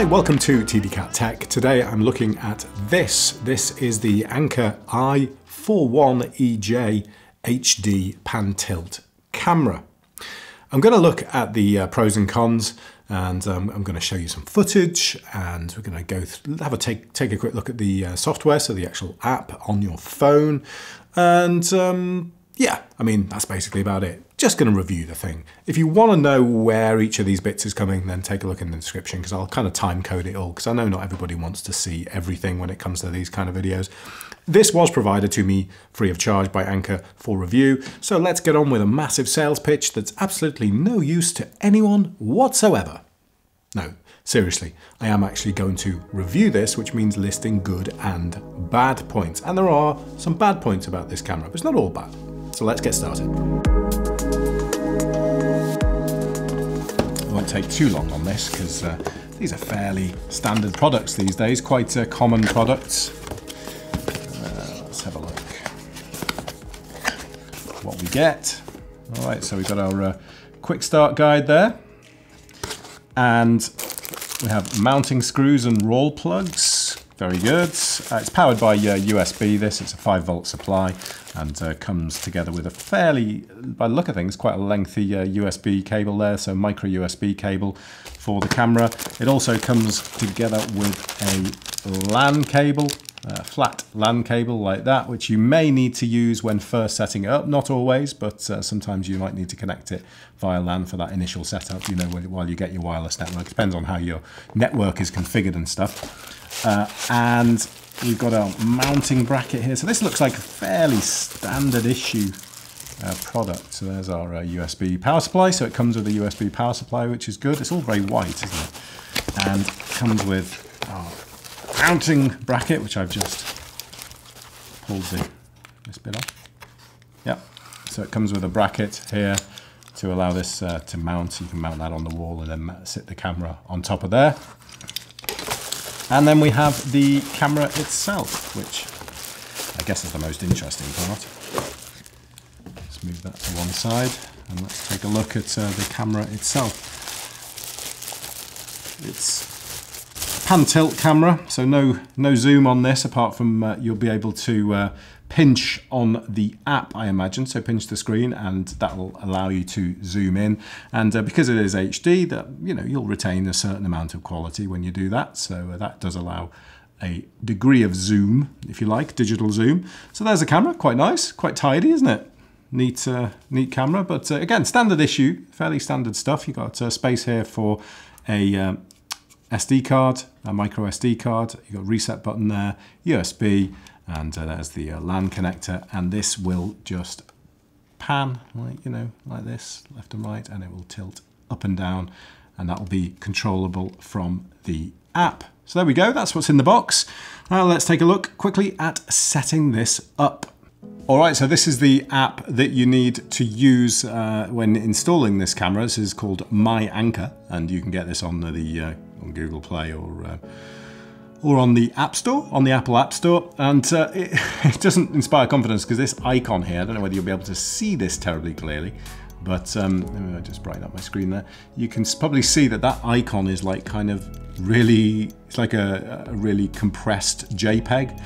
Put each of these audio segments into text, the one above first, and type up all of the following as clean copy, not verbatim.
Hi, welcome to TDCat Tech. Today I'm looking at this. This is the Anker i41EJ HD Pan Tilt Camera. I'm going to look at the pros and cons, and I'm going to show you some footage, and we're going to go take a quick look at the software, so the actual app on your phone, and yeah, I mean, that's basically about it. Just going to review the thing. If you want to know where each of these bits is coming, then take a look in the description, because I'll kind of time code it all, because I know not everybody wants to see everything when it comes to these kind of videos. This was provided to me free of charge by Anker for review, so let's get on with a massive sales pitch that's absolutely no use to anyone whatsoever. No, seriously, I am actually going to review this, which means listing good and bad points. And there are some bad points about this camera, but it's not all bad. So let's get started. It won't take too long on this, because these are fairly standard products these days, quite common products. Let's have a look what we get. All right, so we've got our quick start guide there. And we have mounting screws and roll plugs. Very good. It's powered by USB, this. It's a 5-volt supply, and comes together with a fairly, by the look of things, quite a lengthy USB cable there, so micro USB cable for the camera. It also comes together with a LAN cable, a flat LAN cable like that, which you may need to use when first setting it up. Not always, but sometimes you might need to connect it via LAN for that initial setup, you know, while you get your wireless network. It depends on how your network is configured and stuff. And we've got our mounting bracket here. So this looks like a fairly standard issue product. So there's our USB power supply. So it comes with a USB power supply, which is good. It's all very white, isn't it? And it comes with our mounting bracket, which I've just pulled this bit off. Yeah, so it comes with a bracket here to allow this to mount. So you can mount that on the wall and then sit the camera on top of there. And then we have the camera itself, which I guess is the most interesting part. Let's move that to one side and let's take a look at the camera itself. It's a pan tilt camera, so no zoom on this, apart from you'll be able to pinch on the app, I imagine. So pinch the screen and that will allow you to zoom in. And because it is HD, that, you know, you'll retain a certain amount of quality when you do that. So that does allow a degree of zoom, if you like, digital zoom. So there's the camera, quite nice, quite tidy, isn't it? Neat camera, but again, standard issue, fairly standard stuff. You've got space here for a SD card, a micro SD card. You've got a reset button there, USB, and there's the LAN connector, and this will just pan, like, you know, like this, left and right, and it will tilt up and down, and that will be controllable from the app. So there we go, that's what's in the box. Now let's take a look quickly at setting this up. All right, so this is the app that you need to use when installing this camera. This is called MyAnke, and you can get this on the on Google Play or on the App Store, on the Apple App Store. And it doesn't inspire confidence, because this icon here, I don't know whether you'll be able to see this terribly clearly, but I'll just brighten up my screen there. You can probably see that that icon is like kind of really, it's like a really compressed JPEG.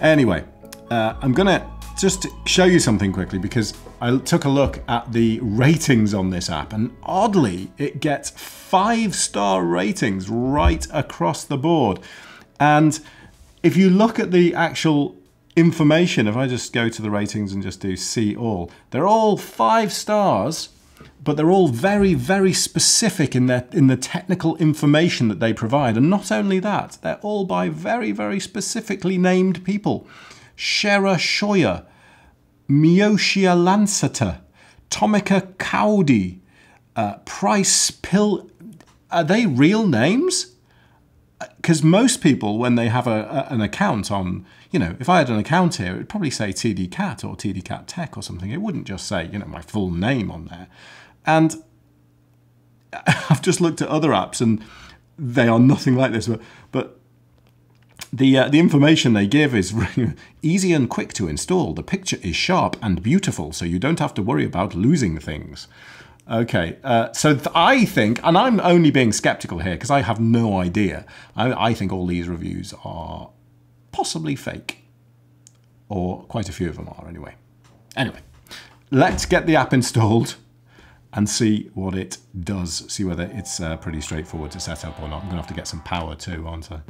Anyway, I'm gonna just show you something quickly, because I took a look at the ratings on this app, and oddly, it gets 5-star ratings right across the board. And if you look at the actual information, if I just go to the ratings and just do see all, they're all 5 stars, but they're all very, very specific in the technical information that they provide. And not only that, they're all by very, very specifically named people. Shera Shoya, Miyoshia Lanceta, Tomika Cowdy, Price Pill. Are they real names? Because most people, when they have an account on, you know, if I had an account here, it would probably say TDCat or TDCat Tech or something. It wouldn't just say, you know, my full name on there. And I've just looked at other apps, and they are nothing like this. But the information they give is easy and quick to install. The picture is sharp and beautiful, so you don't have to worry about losing things. Okay, I think, and I'm only being skeptical here because I have no idea, I think all these reviews are possibly fake, or quite a few of them are anyway. Anyway, let's get the app installed and see what it does, see whether it's pretty straightforward to set up or not. I'm going to have to get some power too, aren't I?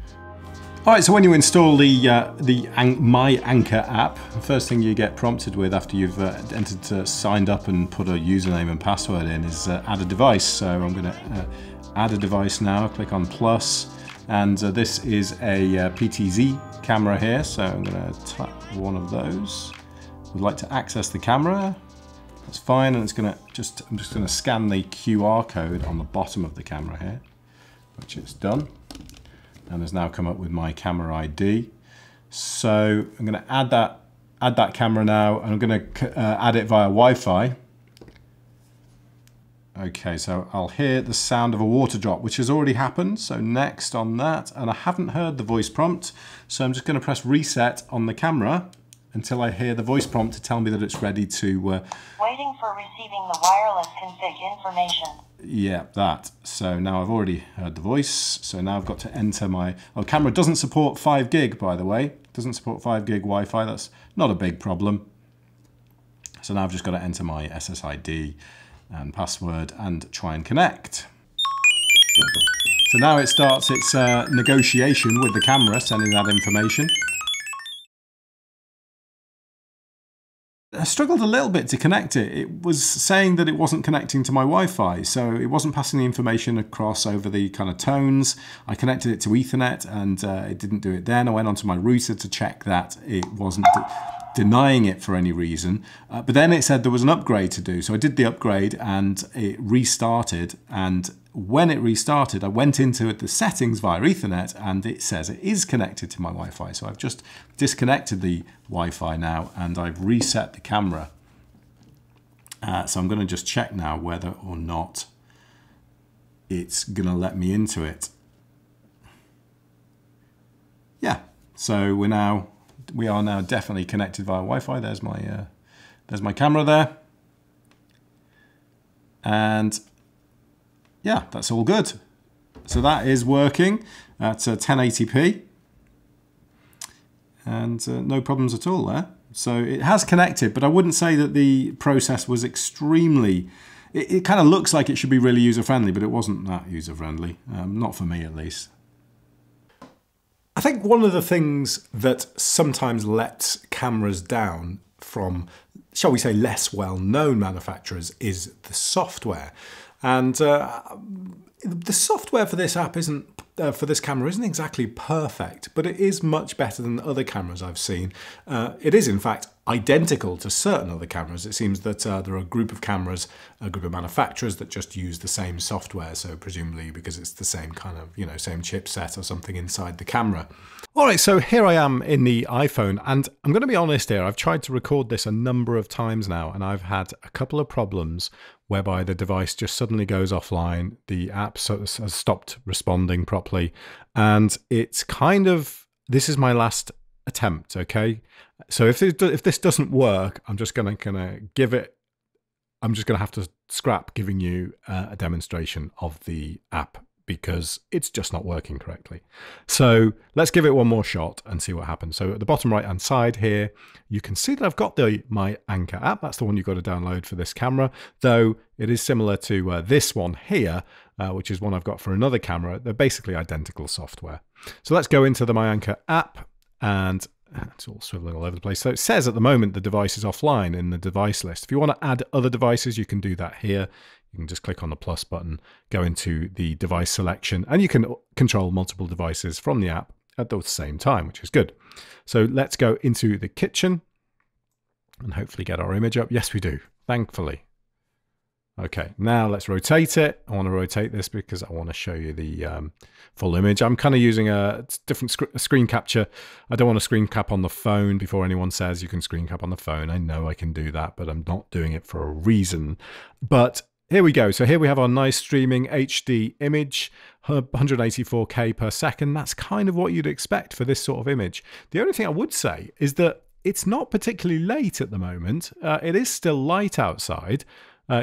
All right, so when you install the MyAnke app, the first thing you get prompted with after you've signed up and put a username and password in is add a device. So I'm going to add a device now, click on plus, and this is a PTZ camera here, so I'm going to tap one of those. We'd like to access the camera. That's fine, and it's going to I'm just going to scan the QR code on the bottom of the camera here, which is done, and has now come up with my camera ID. So I'm going to add that camera now, and I'm going to add it via Wi-Fi. Okay, so I'll hear the sound of a water drop, which has already happened, so next on that, and I haven't heard the voice prompt, so I'm just going to press reset on the camera until I hear the voice prompt to tell me that it's ready to... Waiting for receiving the wireless config information. Yeah, that. So now I've already heard the voice. So now I've got to enter my... Oh, camera doesn't support 5 gig, by the way. Doesn't support 5 gig Wi-Fi. That's not a big problem. So now I've just got to enter my SSID and password and try and connect. So now it starts its negotiation with the camera, sending that information. I struggled a little bit to connect it. It was saying that it wasn't connecting to my Wi-Fi, so it wasn't passing the information across over the kind of tones. I connected it to Ethernet and it didn't do it then. I went onto my router to check that it wasn't denying it for any reason. But then it said there was an upgrade to do. So I did the upgrade and it restarted. And when it restarted, I went into the settings via Ethernet and it says it is connected to my Wi-Fi. So I've just disconnected the Wi-Fi now and I've reset the camera. So I'm going to just check now whether or not it's going to let me into it. Yeah, so we are now definitely connected via Wi-Fi. There's my camera there. And yeah, that's all good. So that is working at 1080p. And no problems at all there. So it has connected, but I wouldn't say that the process was extremely... It kind of looks like it should be really user-friendly, but it wasn't that user-friendly. Not for me, at least. I think one of the things that sometimes lets cameras down from, shall we say, less well-known manufacturers is the software. And the software for this app for this camera isn't exactly perfect, but it is much better than other cameras I've seen. It is, in fact, identical to certain other cameras. It seems that there are a group of manufacturers that just use the same software. So presumably because it's the same kind of, you know, same chipset or something inside the camera. All right, so here I am in the iPhone, and I'm going to be honest here. I've tried to record this a number of times now, and I've had a couple of problems whereby the device just suddenly goes offline. The app has stopped responding properly, and it's kind of, this is my last attempt, okay? So if this doesn't work, I'm just gonna give it, I'm just gonna have to scrap giving you a demonstration of the app, because it's just not working correctly. So let's give it one more shot and see what happens. So at the bottom right hand side here, you can see that I've got the MyAnke app. That's the one you've got to download for this camera, though it is similar to this one here, which is one I've got for another camera. They're basically identical software. So let's go into the MyAnke app, and it's all swiveling all over the place. So it says at the moment the device is offline in the device list. If you want to add other devices, you can do that here. You can just click on the plus button, go into the device selection, and you can control multiple devices from the app at the same time, which is good. So let's go into the kitchen and hopefully get our image up. Yes, we do, thankfully. Okay, now let's rotate it. I want to rotate this because I want to show you the full image. I'm kind of using a different screen capture. I don't want to screen cap on the phone. Before anyone says you can screen cap on the phone, I know I can do that, but I'm not doing it for a reason. But here we go. So here we have our nice streaming HD image, 184K per second. That's kind of what you'd expect for this sort of image. The only thing I would say is that it's not particularly late at the moment. It is still light outside.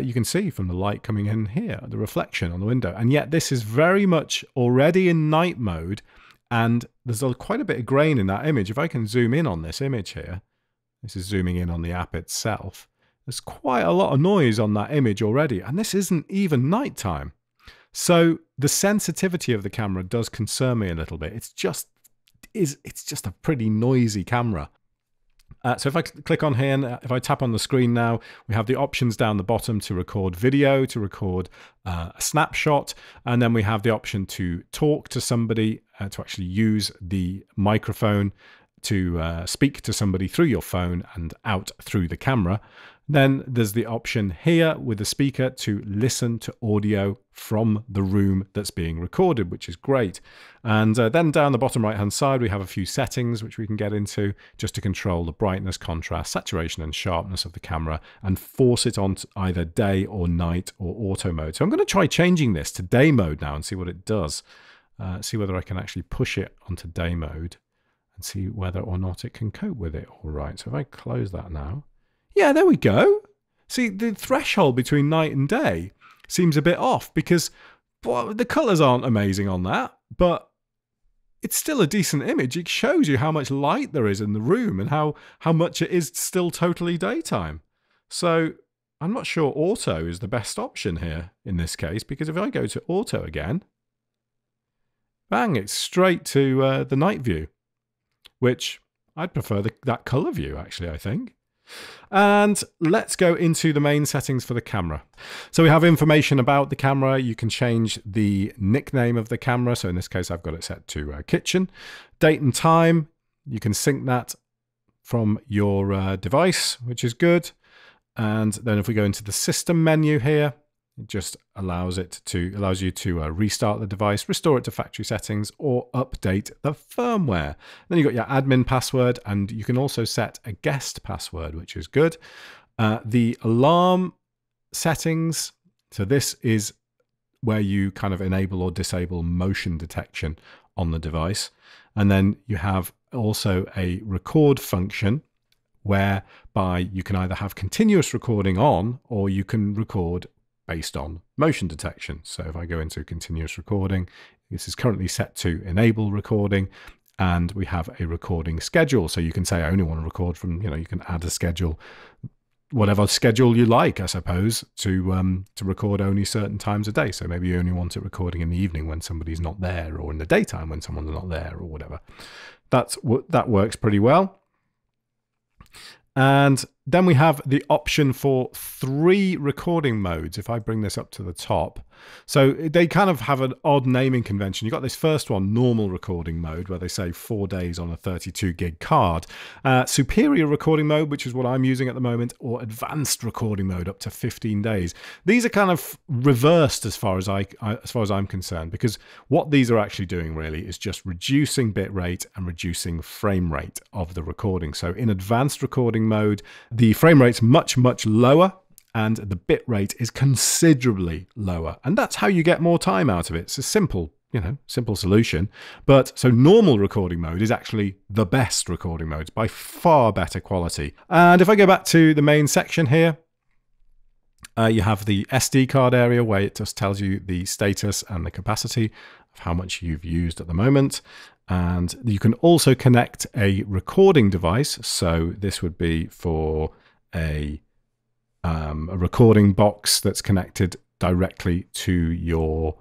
you can see from the light coming in here, the reflection on the window. And yet this is very much already in night mode, and there's quite a bit of grain in that image. If I can zoom in on this image here, this is zooming in on the app itself, there's quite a lot of noise on that image already, and this isn't even nighttime. So the sensitivity of the camera does concern me a little bit. It's just a pretty noisy camera. So if I click on here, and if I tap on the screen now, we have the options down the bottom to record video, to record a snapshot, and then we have the option to talk to somebody, to actually use the microphone to speak to somebody through your phone and out through the camera. Then there's the option here with the speaker to listen to audio from the room that's being recorded, which is great. And then down the bottom right-hand side, we have a few settings which we can get into just to control the brightness, contrast, saturation, and sharpness of the camera and force it on to either day or night or auto mode. So I'm going to try changing this to day mode now and see what it does. See whether I can actually push it onto day mode and see whether or not it can cope with it. All right, so if I close that now, yeah, there we go. See, the threshold between night and day seems a bit off because, well, the colours aren't amazing on that, but it's still a decent image. It shows you how much light there is in the room and how much it is still totally daytime. So I'm not sure auto is the best option here in this case, because if I go to auto again, bang, it's straight to the night view, which I'd prefer that colour view, actually, I think. And let's go into the main settings for the camera. So we have information about the camera. You can change the nickname of the camera. So in this case, I've got it set to kitchen. Date and time, you can sync that from your device, which is good. And then if we go into the system menu here, it just allows you to restart the device, restore it to factory settings, or update the firmware. Then you've got your admin password, and you can also set a guest password, which is good. The alarm settings. So this is where you kind of enable or disable motion detection on the device. And then you have also a record function, whereby you can either have continuous recording on, or you can record based on motion detection. So if I go into continuous recording, this is currently set to enable recording, and we have a recording schedule. So you can say, I only want to record from, you can add a schedule, whatever schedule you like, I suppose, to record only certain times a day. So maybe you only want it recording in the evening when somebody's not there, or in the daytime when someone's not there, or whatever. That works pretty well. And then we have the option for 3 recording modes. If I bring this up to the top, so they kind of have an odd naming convention. You've got this first one, normal recording mode, where they say 4 days on a 32 gig card, superior recording mode, which is what I'm using at the moment, or advanced recording mode up to 15 days. These are kind of reversed as far as I'm concerned, because what these are actually doing really is just reducing bit rate and reducing frame rate of the recording. So in advanced recording mode, the frame rate's much, much lower, and the bit rate is considerably lower. And that's how you get more time out of it. It's a simple, simple solution. But so normal recording mode is actually the best recording mode, by far better quality. And if I go back to the main section here, you have the SD card area where it just tells you the status and the capacity of how much you've used at the moment. And you can also connect a recording device. So this would be for a recording box that's connected directly to your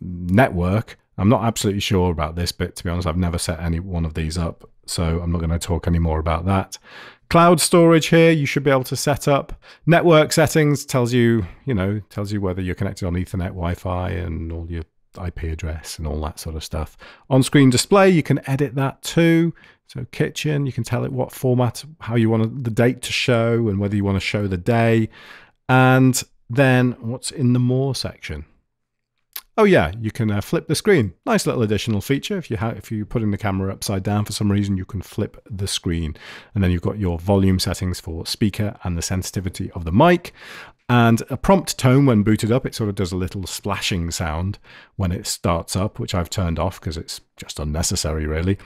network. I'm not absolutely sure about this bit, to be honest. I've never set any one of these up, so I'm not going to talk any more about that. Cloud storage here, you should be able to set up. Network settings tells you, tells you whether you're connected on Ethernet, Wi-Fi, and all your IP address and all that sort of stuff. On-screen display, you can edit that too. So kitchen, you can tell it what format, how you want the date to show, and whether you want to show the day. And then what's in the more section? Oh yeah, you can flip the screen. Nice little additional feature. If you're putting the camera upside down for some reason, you can flip the screen. And then you've got your volume settings for speaker and the sensitivity of the mic. And a prompt tone when booted up, it sort of does a little splashing sound when it starts up, which I've turned off because it's just unnecessary, really.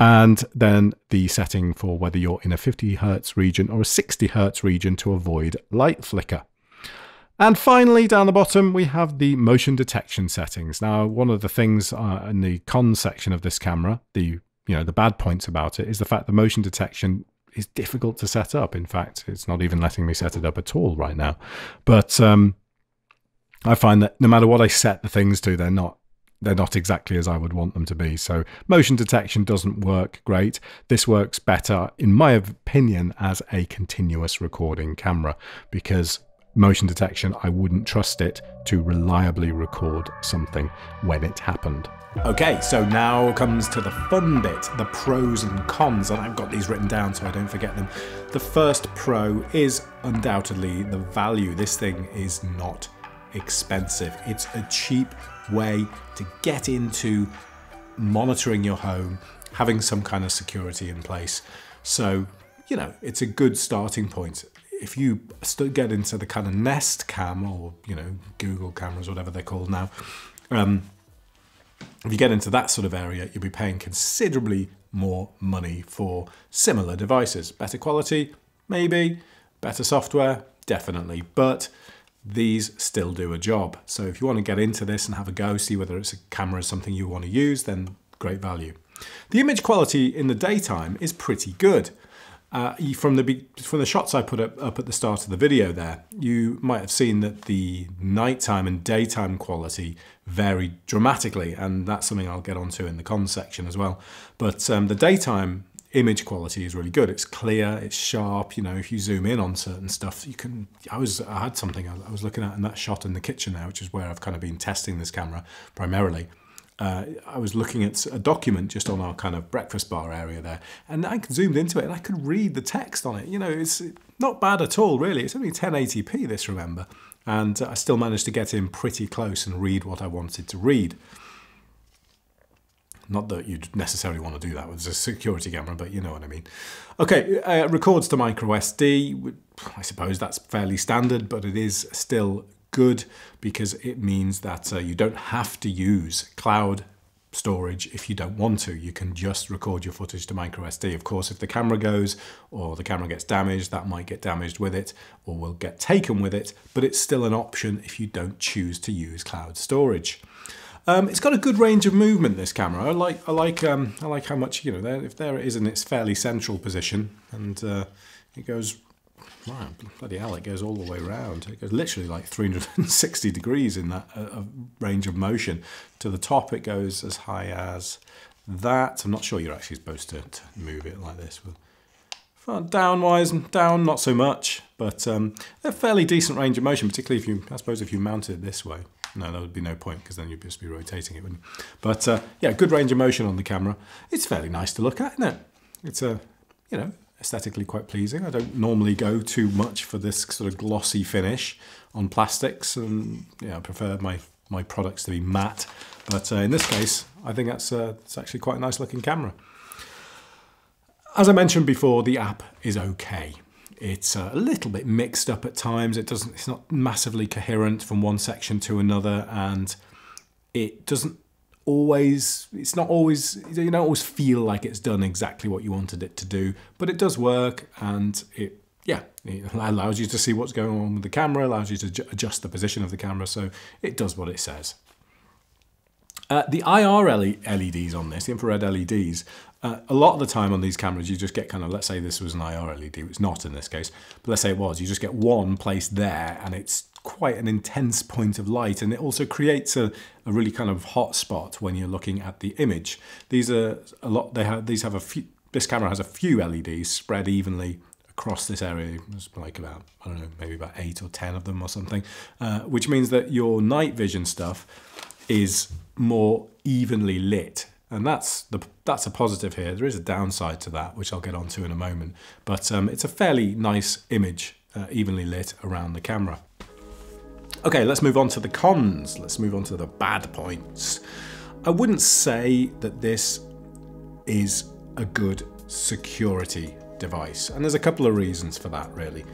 And then the setting for whether you're in a 50 Hz region or a 60 Hz region to avoid light flicker. And finally, down the bottom, we have the motion detection settings. Now, one of the things in the con section of this camera, the bad points about it, is the fact that motion detection is difficult to set up. In fact, it's not even letting me set it up at all right now. But I find that no matter what I set the things to, they're not exactly as I would want them to be. So motion detection doesn't work great. This works better, in my opinion, as a continuous recording camera, because motion detection, I wouldn't trust it to reliably record something when it happened. Okay, so now comes to the fun bit, the pros and cons, and I've got these written down so I don't forget them. The first pro is undoubtedly the value. This thing is not expensive. It's a cheap way to get into monitoring your home, having some kind of security in place. So, you know, it's a good starting point. If you get into the kind of Nest Cam or, you know, Google cameras, whatever they're called now, if you get into that sort of area, you'll be paying considerably more money for similar devices. Better quality, maybe, better software, definitely, but these still do a job. So if you want to get into this and have a go, see whether it's a camera is something you want to use, then great value. The image quality in the daytime is pretty good. From the shots I put up at the start of the video there, you might have seen that the nighttime and daytime quality varied dramatically, and that's something I'll get onto in the cons section as well. But the daytime image quality is really good. It's clear, it's sharp. You know, if you zoom in on certain stuff, you can. I had something I was looking at in that shot in the kitchen there, which is where I've kind of been testing this camera primarily. I was looking at a document just on our kind of breakfast bar area there, and I zoomed into it and I could read the text on it. You know, it's not bad at all, really. It's only 1080p, this, remember. And I still managed to get in pretty close and read what I wanted to read. Not that you'd necessarily want to do that with a security camera, but you know what I mean. Okay, records to microSD. I suppose that's fairly standard, but it is still good because it means that you don't have to use cloud storage if you don't want to. You can just record your footage to microSD. Of course, if the camera goes or the camera gets damaged, that might get damaged with it or will get taken with it, but it's still an option if you don't choose to use cloud storage. It's got a good range of movement, this camera. I like how much, you know, if there it is in its fairly central position, and it goes, wow, bloody hell, it goes all the way around. It goes literally like 360 degrees in that range of motion. To the top, it goes as high as that. I'm not sure you're actually supposed to move it like this. Down-wise, down, not so much, but a fairly decent range of motion, particularly if you, I suppose, if you mount it this way. No, there would be no point because then you'd just be rotating it, wouldn't you? But yeah, good range of motion on the camera. It's fairly nice to look at, isn't it? It's a, you know, aesthetically quite pleasing. I don't normally go too much for this sort of glossy finish on plastics, and yeah, I prefer my products to be matte. But in this case, I think that's it's actually quite a nice looking camera. As I mentioned before, the app is okay. It's a little bit mixed up at times. It's not massively coherent from one section to another, and it doesn't always, it's not always, you don't always feel like it's done exactly what you wanted it to do, but it does work, and it, yeah, it allows you to see what's going on with the camera, allows you to adjust the position of the camera, so it does what it says. The IR LEDs on this, the infrared LEDs, a lot of the time on these cameras, you just get kind of, let's say this was an IR LED, it's not in this case, but let's say it was, you just get one placed there, and it's quite an intense point of light, and it also creates a really kind of hot spot when you're looking at the image. These are a lot, this camera has a few LEDs spread evenly across this area. There's like about, I don't know, maybe about 8 or 10 of them or something, which means that your night vision stuff is more evenly lit, and that's a positive here. There is a downside to that, which I'll get onto in a moment, but it's a fairly nice image, evenly lit around the camera. Okay, let's move on to the cons. Let's move on to the bad points. I wouldn't say that this is a good security device, and there's a couple of reasons for that, really.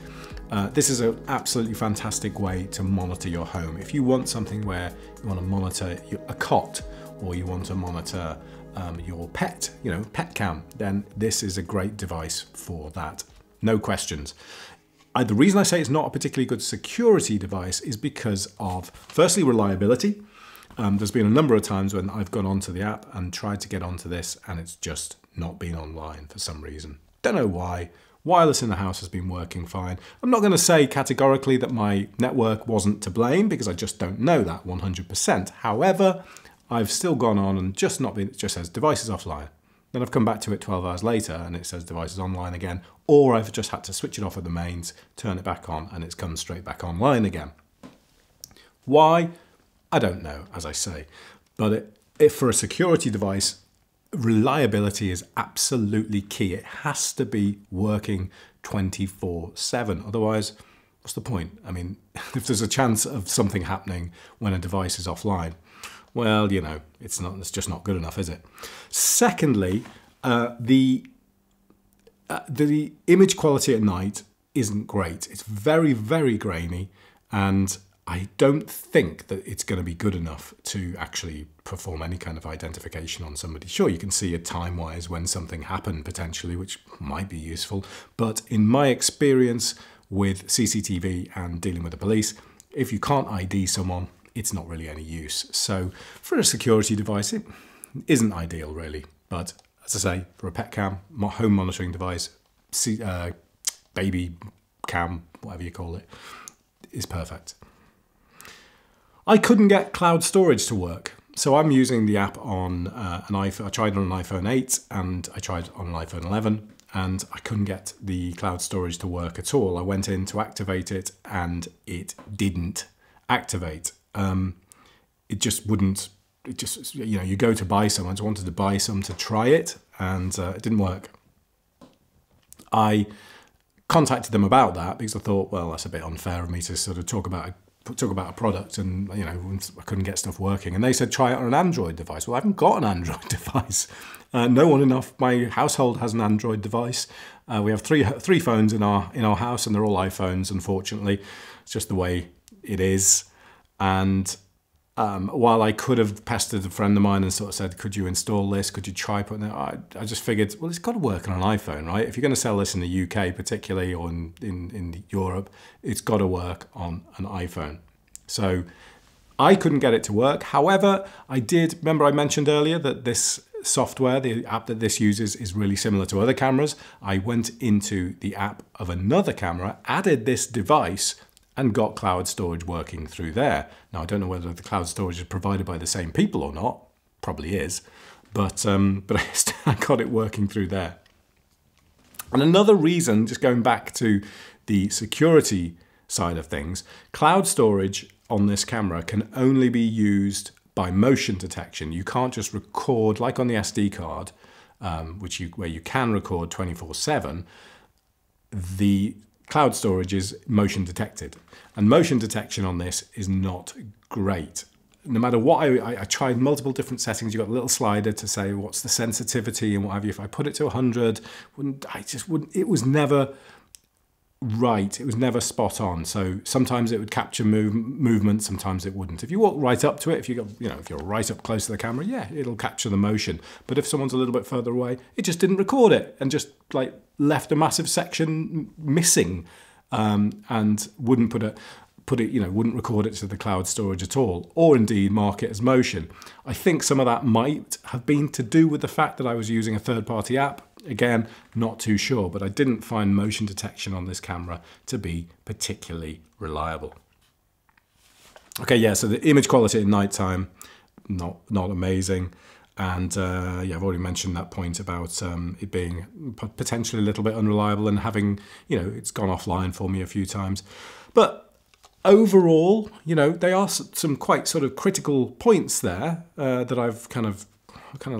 This is an absolutely fantastic way to monitor your home. If you want something where you want to monitor a cot, or you want to monitor your pet, you know, pet cam, then this is a great device for that. No questions. The reason I say it's not a particularly good security device is because of, firstly, reliability. There's been a number of times when I've gone onto the app and tried to get onto this and it's just not been online for some reason. Don't know why. Wireless in the house has been working fine. I'm not going to say categorically that my network wasn't to blame because I just don't know that 100%. However, I've still gone on and just not been, it just says devices offline. Then I've come back to it 12 hours later and it says devices online again, or I've just had to switch it off at the mains, turn it back on, and it's come straight back online again. Why? I don't know, as I say, but if for a security device, reliability is absolutely key. It has to be working 24/7. Otherwise, what's the point? I mean, if there's a chance of something happening when a device is offline, well, you know, it's just not good enough, is it? Secondly, the image quality at night isn't great. It's very, very grainy, and I don't think that it's going to be good enough to actually perform any kind of identification on somebody. Sure, you can see a time-wise when something happened potentially, which might be useful, but in my experience with CCTV and dealing with the police, if you can't ID someone, it's not really any use. So for a security device, it isn't ideal really, but as I say, for a pet cam, home monitoring device, baby cam, whatever you call it, is perfect. I couldn't get cloud storage to work, so I'm using the app on an iPhone. I tried on an iPhone 8 and I tried on an iPhone 11 and I couldn't get the cloud storage to work at all. I went in to activate it and it didn't activate. It just wouldn't, it just, you know, you go to buy some. I just wanted to buy some to try it and it didn't work. I contacted them about that because I thought, well, that's a bit unfair of me to sort of talk about a product and, you know, I couldn't get stuff working. And they said, try it on an Android device. Well, I haven't got an Android device. No one in my household has an Android device. We have three phones in our house and they're all iPhones, unfortunately. It's just the way it is. And while I could have pestered a friend of mine and sort of said, could you install this? Could you try putting it? I just figured, well, it's got to work on an iPhone, right? If you're going to sell this in the UK particularly or in Europe, it's got to work on an iPhone. So I couldn't get it to work. However, I did, remember I mentioned earlier that this software, the app that this uses, is really similar to other cameras. I went into the app of another camera, added this device, and got cloud storage working through there. Now, I don't know whether the cloud storage is provided by the same people or not, probably is, but I got it working through there. And another reason, just going back to the security side of things, cloud storage on this camera can only be used by motion detection. You can't just record, like on the SD card, where you can record 24/7, the cloud storage is motion detected, and motion detection on this is not great. No matter what, I tried multiple different settings. You've got a little slider to say what's the sensitivity and what have you. If I put it to 100, it was never right. It was never spot on. So sometimes it would capture movement, sometimes it wouldn't. If you walk right up to it, if you're right up close to the camera, yeah, it'll capture the motion. But if someone's a little bit further away, it just didn't record it and just like left a massive section missing, and wouldn't wouldn't record it to the cloud storage at all, or indeed mark it as motion. I think some of that might have been to do with the fact that I was using a third-party app. Again, not too sure, but I didn't find motion detection on this camera to be particularly reliable. Okay, yeah, so the image quality at nighttime, not amazing. And yeah, I've already mentioned that point about it being potentially a little bit unreliable and having, you know, it's gone offline for me a few times. But overall, you know, there are some quite sort of critical points there that I've kind of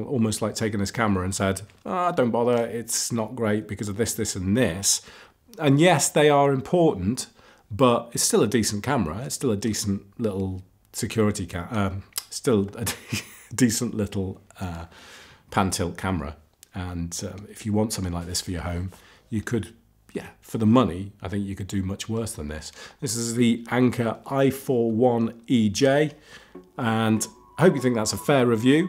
almost like taken this camera and said, ah, don't bother, it's not great because of this, this, and this. And yes, they are important, but it's still a decent camera. It's still a decent little security pan tilt camera. And if you want something like this for your home, you could, yeah, for the money, I think you could do much worse than this. This is the Anker i41EJ, and I hope you think that's a fair review.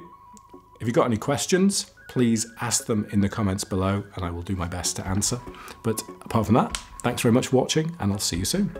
If you've got any questions, please ask them in the comments below and I will do my best to answer. But apart from that, Thanks very much for watching, and I'll see you soon.